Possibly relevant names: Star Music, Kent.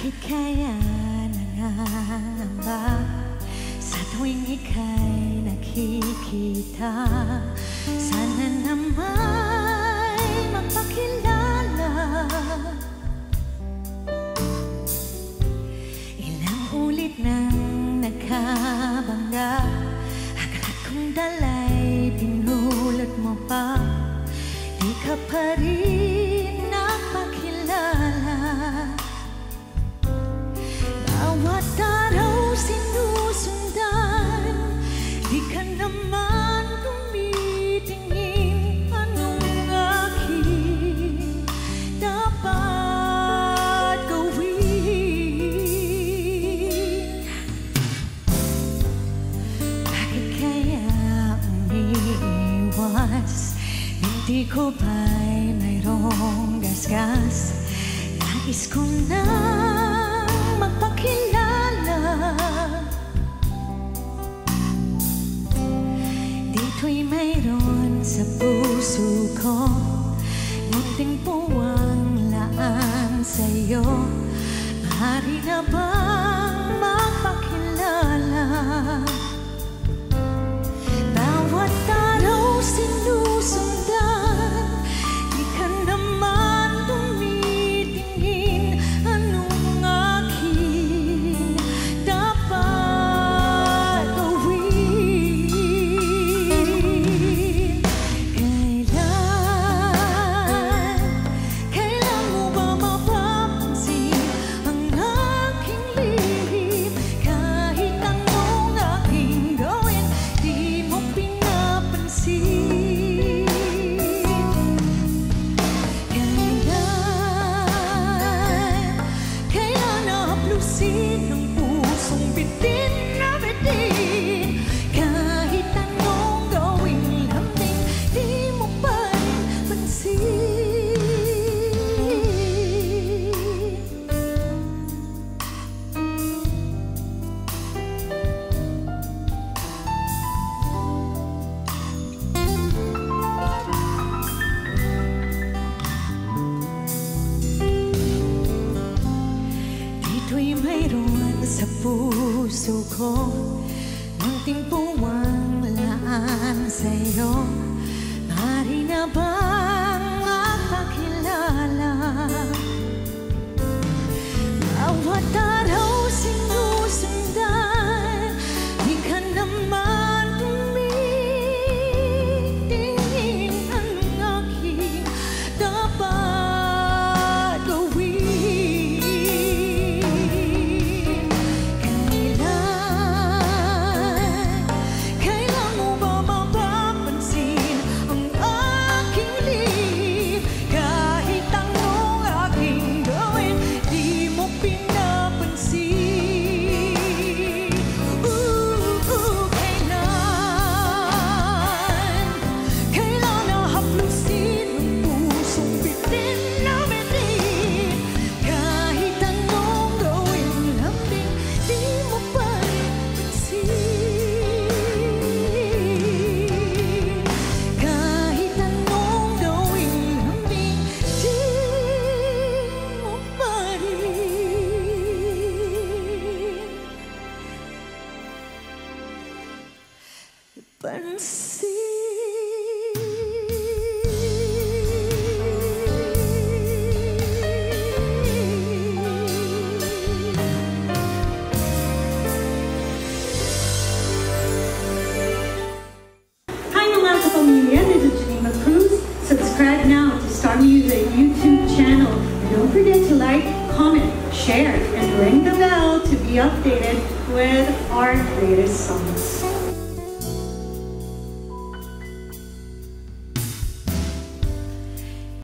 Hikayan nangangamba sa tuwing ika'y nakikita. Sana nama'y mapakilala. Ilang ulit nang nakabangga, akala kong dalay pinulot mo pa. Di ka pa rin napakilala. Bawat araw sinusundan, di ka naman tumitingin. Anong aking dapat gawin? Bakit kaya umiiwas? Hindi ko ba'y mayroong gasgas? Nais ko na magpakilala. Dito'y mayroon sa puso ko, munting puwang laan sa'yo. Maaari na bang magpakilala? Bawat araw sinusundan, puso ko, munting puwang laan sa'yo. Maaari na bang makakilala? Bawat araw sinusundan, di ka naman tumitingin. Anong aking dapat gawin? Subscribe now to Star Music YouTube channel. And don't forget to like, comment, share, and ring the bell to be updated with our latest songs.